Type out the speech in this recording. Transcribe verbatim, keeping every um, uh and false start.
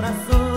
corazón.